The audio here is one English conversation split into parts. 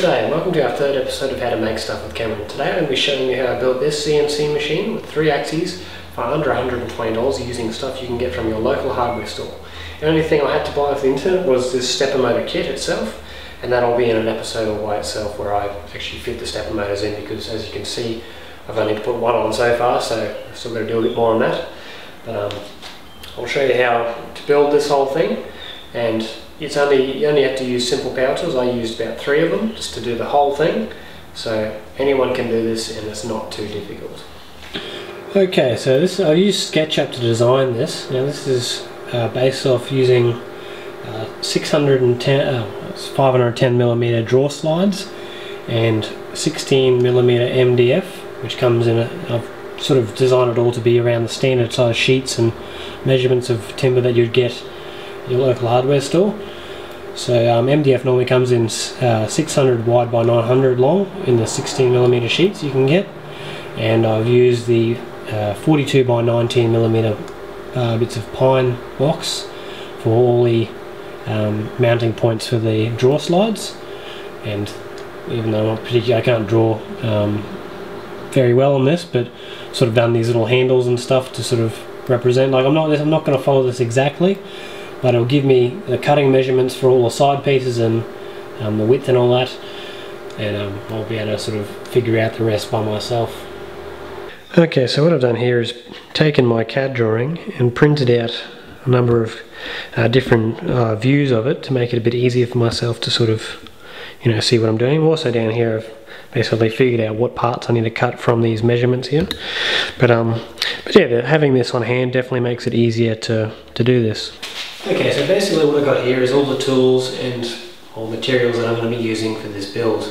G'day and welcome to our third episode of How to Make Stuff with Cameron. Today I'm going to be showing you how I built this CNC machine with 3 axes for under $120 using stuff you can get from your local hardware store. The only thing I had to buy off the internet was this stepper motor kit itself, and that'll be in an episode all by itself where I actually fit the stepper motors in, because as you can see I've only put one on so far, so I've still got to do a bit more on that. But I'll show you how to build this whole thing, and you only have to use simple pouches. I used about 3 of them just to do the whole thing, so anyone can do this and it's not too difficult. Okay, so this, I used SketchUp to design this. Now this is based off using 510mm draw slides and 16mm MDF, which comes in I've sort of designed it all to be around the standard size sheets and measurements of timber that you'd get at your local hardware store. So MDF normally comes in 600 wide by 900 long in the 16mm sheets you can get, and I've used the 42 by 19mm bits of pine box for all the mounting points for the draw slides. And even though I can't draw very well on this, but sort of done these little handles and stuff to sort of represent. Like I'm not going to follow this exactly, but it'll give me the cutting measurements for all the side pieces and the width and all that, and I'll be able to sort of figure out the rest by myself. Okay, so what I've done here is taken my CAD drawing and printed out a number of different views of it to make it a bit easier for myself to sort of, you know, see what I'm doing. Also down here I've basically figured out what parts I need to cut from these measurements here. But yeah, having this on hand definitely makes it easier to do this. Okay, so basically what I've got here is all the tools and all materials that I'm going to be using for this build.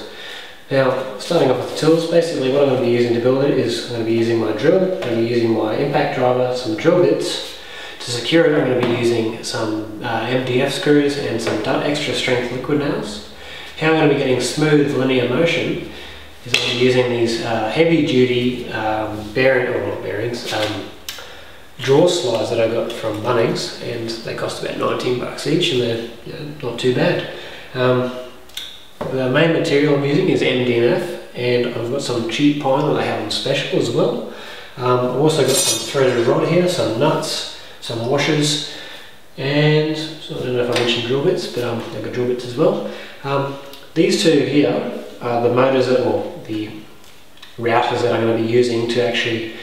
Now, starting off with the tools, basically what I'm going to be using to build it is I'm going to be using my drill, I'm going to be using my impact driver, some drill bits. To secure it, I'm going to be using some MDF screws and some extra strength liquid nails. How I'm going to be getting smooth linear motion is I'm going to be using these heavy duty draw slides that I got from Bunnings, and they cost about 19 bucks each, and they're, you know, not too bad. The main material I'm using is MDF, and I've got some cheap pine that I have on special as well. I've also got some threaded rod here, some nuts, some washers, and so I don't know if I mentioned drill bits, but I've got drill bits as well. These two here are the motors or the routers that I'm going to be using to actually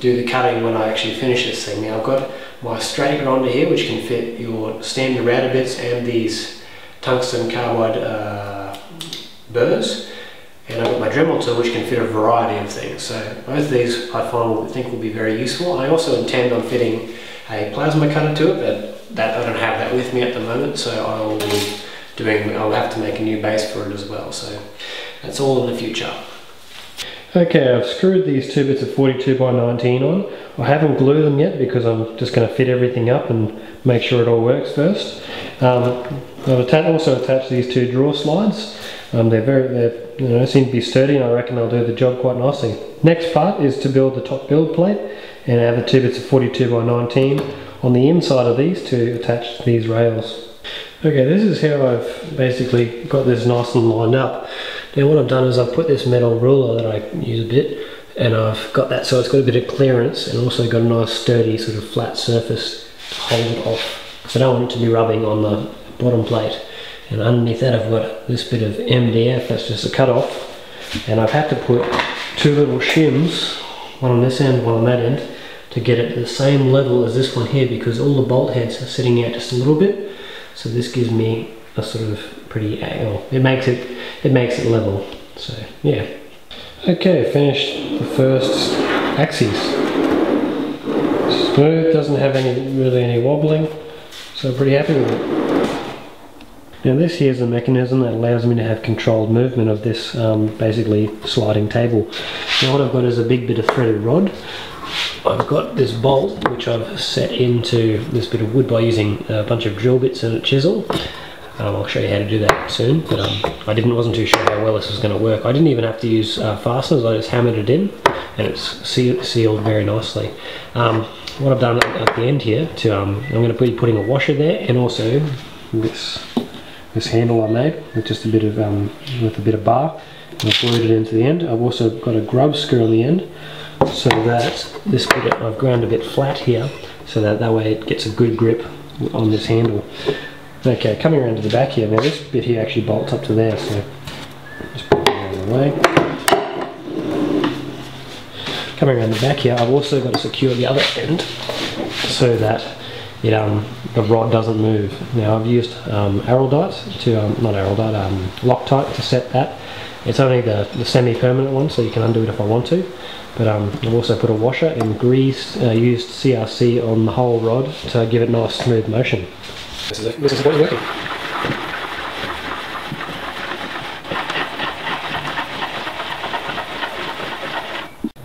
do the cutting when I actually finish this thing. Now I've got my straight grinder here, which can fit your standard router bits and these tungsten carbide burrs, and I've got my Dremel tool, which can fit a variety of things. So both of these I think will be very useful. I also intend on fitting a plasma cutter to it, but that I don't have that with me at the moment, so I'll have to make a new base for it as well. So that's all in the future. Okay, I've screwed these 2 bits of 42 by 19 on. I haven't glued them yet because I'm just going to fit everything up and make sure it all works first. I've also attached these 2 draw slides. They seem to be sturdy, and I reckon they'll do the job quite nicely. Next part is to build the top build plate, and have the 2 bits of 42 by 19 on the inside of these to attach these rails. Okay, this is how I've basically got this nice and lined up. Now what I've done is I've put this metal ruler that I use a bit, and I've got that so it's got a bit of clearance, and also got a nice sturdy sort of flat surface to hold it off, because I don't want it to be rubbing on the bottom plate. And underneath that I've got this bit of MDF that's just a cut off, and I've had to put 2 little shims, one on this end, one on that end, to get it to the same level as this one here, because all the bolt heads are sitting out just a little bit. So this gives me a sort of pretty angle. It makes it level. So yeah. Okay, finished the first axis. Smooth, doesn't have really any wobbling, so pretty happy with it. Now this here's the mechanism that allows me to have controlled movement of this basically sliding table. Now what I've got is a big bit of threaded rod. I've got this bolt which I've set into this bit of wood by using a bunch of drill bits and a chisel. I'll show you how to do that soon, but I wasn't too sure how well this was going to work. I didn't even have to use fasteners, I just hammered it in, and it's sealed very nicely. What I've done at the end here, I'm going to be putting a washer there, and also this this handle I made with just a bit of bar, and I've glued it into the end. I've also got a grub screw on the end, so that this bit I've ground a bit flat here, so that way it gets a good grip on this handle. Okay, coming around to the back here, now this bit here actually bolts up to there, so just put it out of the way. Coming around the back here, I've also got to secure the other end so that it, the rod doesn't move. Now I've used Araldite to, Loctite to set that. It's only the semi-permanent one, so you can undo it if I want to. But I've also put a washer and greased, used CRC on the whole rod to give it nice smooth motion. This is what you're working.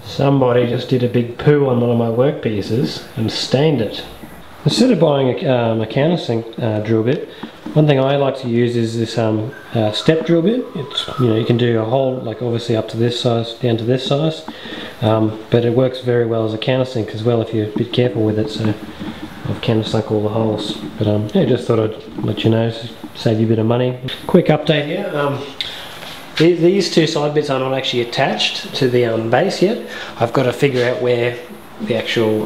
Somebody just did a big poo on one of my work pieces and stained it. Instead of buying a countersink drill bit, one thing I like to use is this step drill bit. It's, you know, you can do a whole, like obviously up to this size, down to this size, but it works very well as a countersink as well if you're a bit careful with it. So I've countersunk all the holes, but yeah, just thought I'd let you know, save you a bit of money. Quick update here. These two side bits are not actually attached to the base yet. I've got to figure out where the actual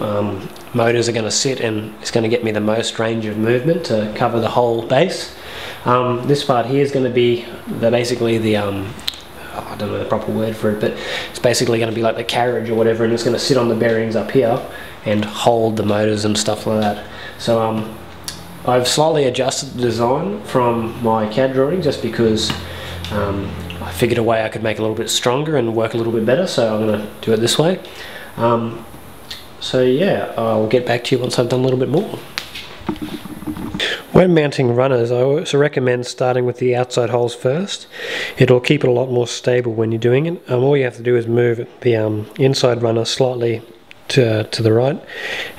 motors are going to sit, and it's going to get me the most range of movement to cover the whole base. This part here is going to be the, basically the, I don't know the proper word for it, but it's basically going to be like the carriage or whatever, and it's going to sit on the bearings up here and hold the motors and stuff like that. So I've slightly adjusted the design from my CAD drawing just because I figured a way I could make it a little bit stronger and work a little bit better, so I'm going to do it this way. So yeah, I'll get back to you once I've done a little bit more. When mounting runners, I also recommend starting with the outside holes first. It'll keep it a lot more stable when you're doing it. All you have to do is move the inside runner slightly to the right,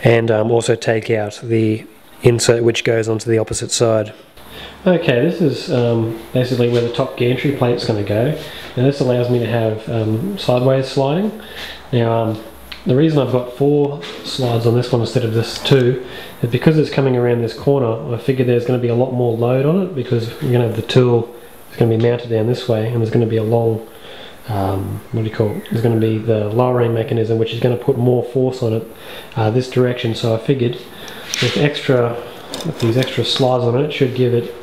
and also take out the insert which goes onto the opposite side. Okay, this is basically where the top gantry plate's going to go. Now this allows me to have sideways sliding. Now the reason I've got 4 slides on this one instead of just 2 is because it's coming around this corner. I figure there's going to be a lot more load on it because you're going to have the tool, it's going to be mounted down this way, and there's going to be a long, what do you call it? There's going to be the lowering mechanism which is going to put more force on it this direction. So I figured with these extra slides on it, it should give it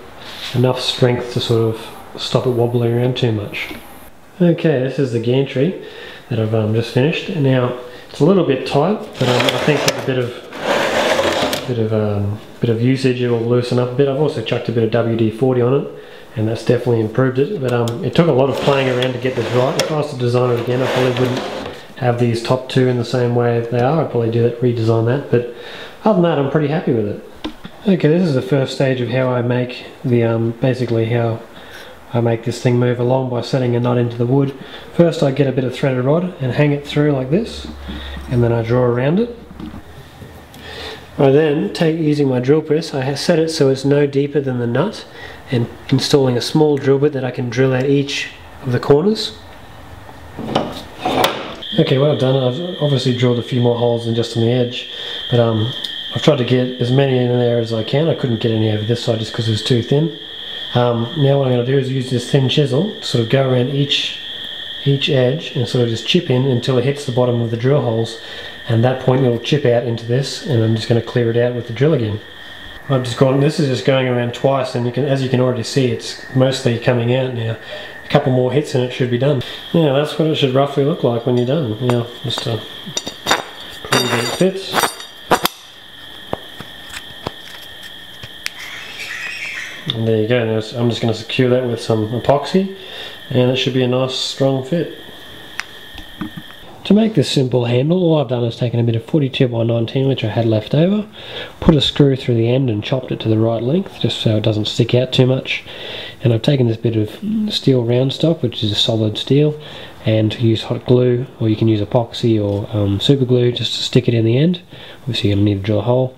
enough strength to sort of stop it wobbling around too much. Okay, this is the gantry that I've just finished. Now, it's a little bit tight, but I think with a bit of usage, it will loosen up a bit. I've also chucked a bit of WD-40 on it, and that's definitely improved it. But it took a lot of playing around to get this right. If I was to design it again, I probably wouldn't have these top 2 in the same way they are. I'd probably do that, redesign that. But other than that, I'm pretty happy with it. Okay, this is the first stage of how I make the basically how I make this thing move along by setting a nut into the wood. First I get a bit of threaded rod and hang it through like this, and then I draw around it. I then take, using my drill press, I set it so it's no deeper than the nut, and installing a small drill bit that I can drill out each of the corners. Okay, well done. I've obviously drilled a few more holes than just on the edge, but I've tried to get as many in there as I can. I couldn't get any over this side just because it was too thin. Now what I'm going to do is use this thin chisel, sort of go around each edge and sort of just chip in until it hits the bottom of the drill holes, and at that point it'll chip out into this, and I'm just going to clear it out with the drill again. I've just gone, this is just going around twice, and you can, as you can already see, it's mostly coming out now. A couple more hits and it should be done. Now that's what it should roughly look like when you're done. Now just prove that it fits. And there you go. Now I'm just going to secure that with some epoxy, and it should be a nice strong fit. To make this simple handle, all I've done is taken a bit of 42x19 which I had left over, put a screw through the end and chopped it to the right length just so it doesn't stick out too much. And I've taken this bit of steel round stock, which is a solid steel, and use hot glue, or you can use epoxy or super glue just to stick it in the end. Obviously you're going to need to drill a hole.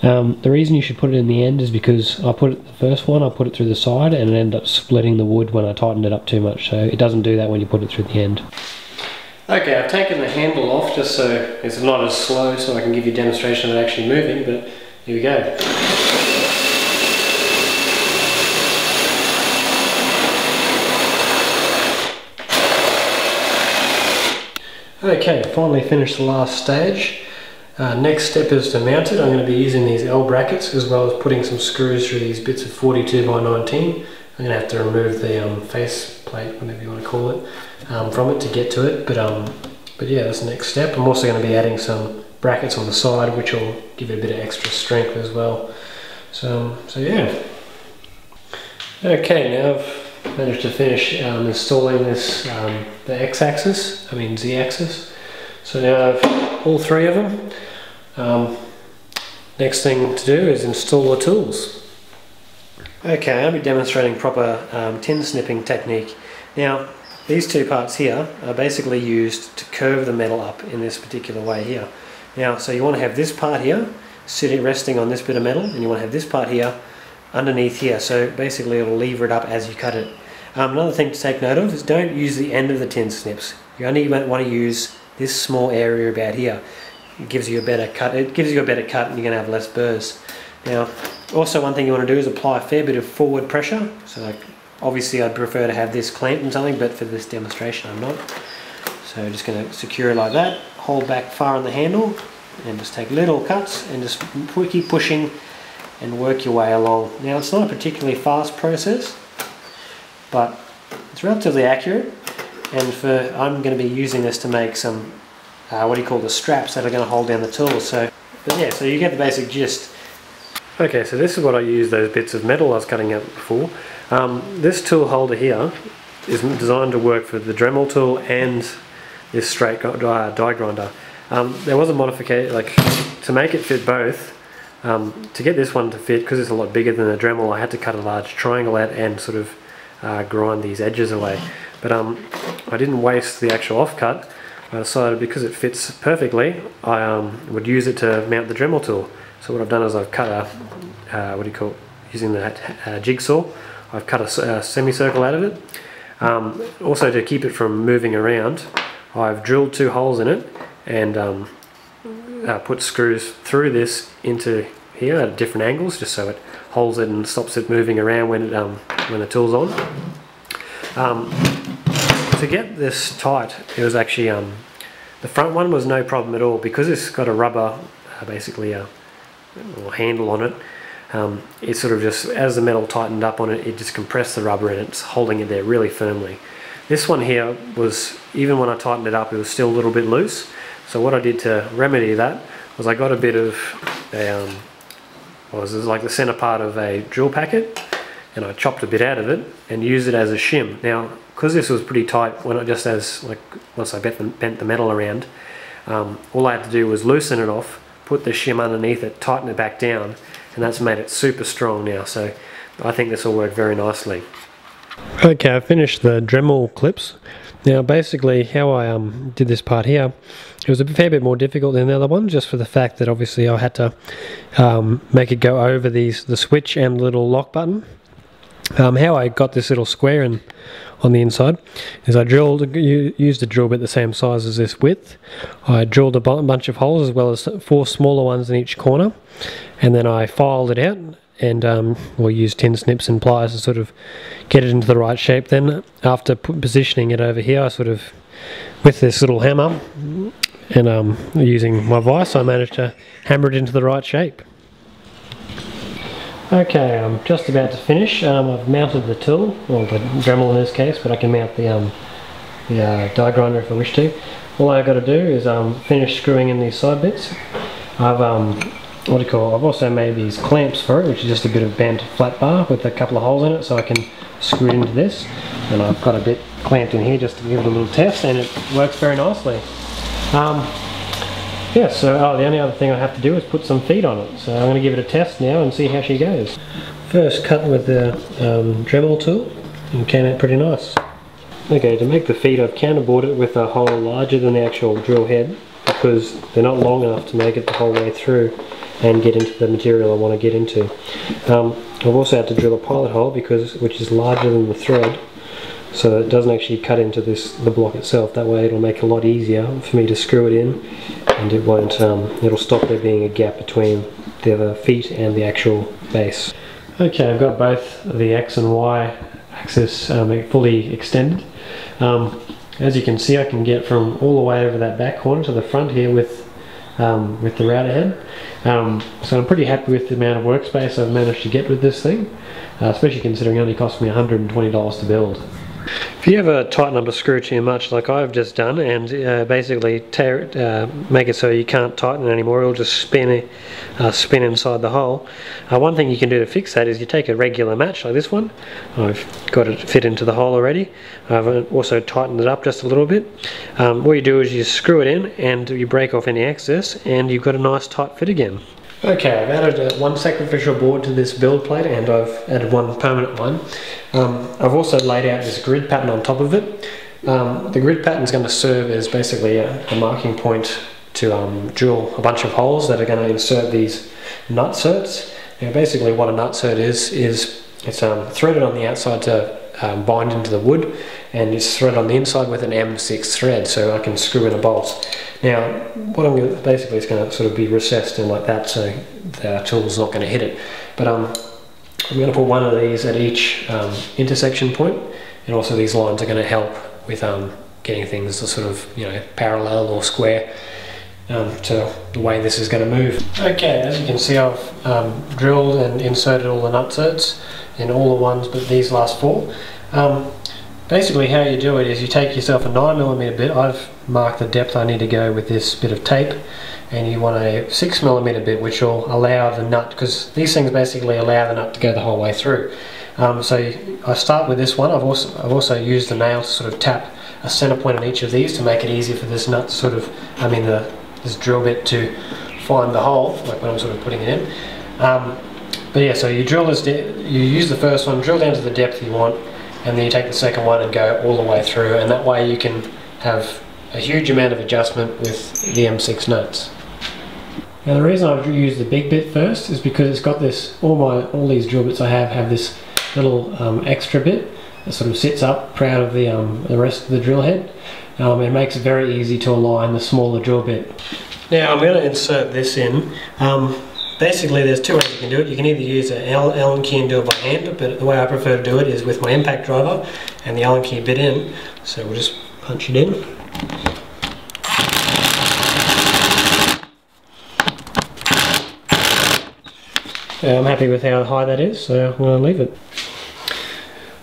The reason you should put it in the end is because I put it, the first one, I put it through the side and it ended up splitting the wood when I tightened it up too much, so it doesn't do that when you put it through the end. Okay, I've taken the handle off just so it's not as slow, so I can give you a demonstration of it actually moving, but here we go. Okay, finally finished the last stage. Next step is to mount it. I'm going to be using these L brackets as well as putting some screws through these bits of 42 by 19. I'm going to have to remove the face plate, whatever you want to call it, from it to get to it. But yeah, that's the next step. I'm also going to be adding some brackets on the side, which will give it a bit of extra strength as well. So yeah. Okay, now I've managed to finish installing this the Z axis. So now I have all three of them. Next thing to do is install the tools. Okay, I'll be demonstrating proper tin snipping technique. Now, these two parts here are basically used to curve the metal up in this particular way here. Now, so you want to have this part here resting on this bit of metal, and you want to have this part here underneath here, so basically it'll lever it up as you cut it. Another thing to take note of is don't use the end of the tin snips. You only want to use this small area about here. It gives you a better cut, and you're going to have less burrs. Now, also one thing you want to do is apply a fair bit of forward pressure. So like, obviously I'd prefer to have this clamped and something, but for this demonstration I'm not. So just going to secure it like that, hold back far on the handle, and just take little cuts and just keep pushing and work your way along. Now, it's not a particularly fast process, but it's relatively accurate, and I'm going to be using this to make some the straps that are going to hold down the tools. So you get the basic gist. Okay, so this is what I use those bits of metal I was cutting out before. This tool holder here is designed to work for the Dremel tool and this straight die grinder. There was a modification, like, to make it fit both. To get this one to fit, because it's a lot bigger than the Dremel, I had to cut a large triangle out and sort of grind these edges away. But I didn't waste the actual offcut. I decided, because it fits perfectly, I would use it to mount the Dremel tool. So what I've done is I've cut a using that jigsaw, I've cut a semicircle out of it. Also, to keep it from moving around, I've drilled two holes in it and put screws through this into here at different angles, just so it holds it and stops it moving around when the tool's on. To get this tight, it was actually the front one was no problem at all, because it's got a rubber little handle on it. It sort of just, as the metal tightened up on it, it just compressed the rubber and it's holding it there really firmly. This one here was, even when I tightened it up, it was still a little bit loose. So what I did to remedy that was I got a bit of a, the center part of a drill packet, and I chopped a bit out of it and used it as a shim. Now, because this was pretty tight, once I bent the metal around, all I had to do was loosen it off, put the shim underneath it, tighten it back down, and that's made it super strong now, so I think this will work very nicely. Okay, I finished the Dremel clips. Now basically how I did this part here, it was a fair bit more difficult than the other one, just for the fact that obviously I had to make it go over the switch and the little lock button. How I got this little square in on the inside is I used a drill bit the same size as this width. I drilled a bunch of holes, as well as four smaller ones in each corner, and then I filed it out and we'll use tin snips and pliers to sort of get it into the right shape. Then after positioning it over here, I sort of, with this little hammer and using my vise, I managed to hammer it into the right shape. Okay, I'm just about to finish. I've mounted the tool, or the Dremel in this case, but I can mount the die grinder if I wish to. All I've got to do is finish screwing in these side bits. I've also made these clamps for it, which is just a bit of bent flat bar with a couple of holes in it, so I can screw it into this. And I've got a bit clamped in here just to give it a little test, and it works very nicely. Yeah, so the only other thing I have to do is put some feet on it. So I'm going to give it a test now and see how she goes. First cut with the Dremel tool, and came out pretty nice. Okay, to make the feet, I've counterbored it with a hole larger than the actual drill head, because they're not long enough to make it the whole way through and get into the material I want to get into. I've also had to drill a pilot hole, which is larger than the thread, so it doesn't actually cut into the block itself. That way it'll make it a lot easier for me to screw it in, and it won't, it'll stop there being a gap between the other feet and the actual base. Okay, I've got both the X and Y axis fully extended. as you can see, I can get from all the way over that back corner to the front here with the router head. So I'm pretty happy with the amount of workspace I've managed to get with this thing, especially considering it only cost me $120 to build. If you ever tighten up a screw too much like I've just done and basically tear it, make it so you can't tighten it anymore, it'll just spin inside the hole. One thing you can do to fix that is you take a regular match like this one. I've got it fit into the hole already. I've also tightened it up just a little bit. What you do is you screw it in and you break off any excess and you've got a nice tight fit again. Okay, I've added one sacrificial board to this build plate and I've added one permanent one. I've also laid out this grid pattern on top of it. The grid pattern is going to serve as basically a marking point to drill a bunch of holes that are going to insert these nutserts. Now basically what a nutsert is it's threaded on the outside to bind into the wood, and it's threaded on the inside with an M6 thread so I can screw in a bolt. Now what I'm going to, basically it's going to sort of be recessed and like that so the tool's not going to hit it. But I'm going to put one of these at each intersection point, and also these lines are going to help with getting things to sort of, you know, parallel or square to the way this is going to move. Okay, as you can see I've drilled and inserted all the nutserts in all the ones but these last four. Basically how you do it is you take yourself a 9mm bit. I've marked the depth I need to go with this bit of tape, and you want a 6mm bit which will allow the nut, because these things basically allow the nut to go the whole way through. So I start with this one. I've also used the nail to sort of tap a centre point on each of these to make it easier for this nut to sort of, this drill bit to find the hole, like when I'm sort of putting it in. But yeah, so you drill this, you use the first one, drill down to the depth you want, and then you take the second one and go all the way through, and that way you can have a huge amount of adjustment with the M6 nuts. Now the reason I've used the big bit first is because it's got this, all these drill bits I have this little extra bit that sort of sits up proud of the rest of the drill head. It makes it very easy to align the smaller drill bit. Now I'm going to insert this in. Basically there's two ways you can do it. You can either use an Allen key and do it by hand, but the way I prefer to do it is with my impact driver and the Allen key bit in. So we'll just punch it in. I'm happy with how high that is, so I'm going to leave it.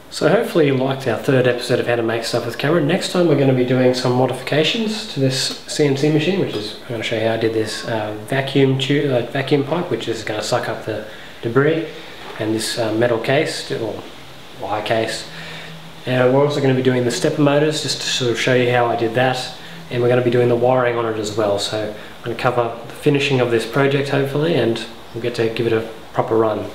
So hopefully you liked our third episode of How to Make Stuff with Cameron. Next time we're going to be doing some modifications to this CNC machine, which is, I'm going to show you how I did this vacuum pipe, which is going to suck up the debris, and this metal case, or wire case. And we're also going to be doing the stepper motors, just to sort of show you how I did that, and we're going to be doing the wiring on it as well. So I'm going to cover the finishing of this project hopefully, and we'll get to give it a proper run.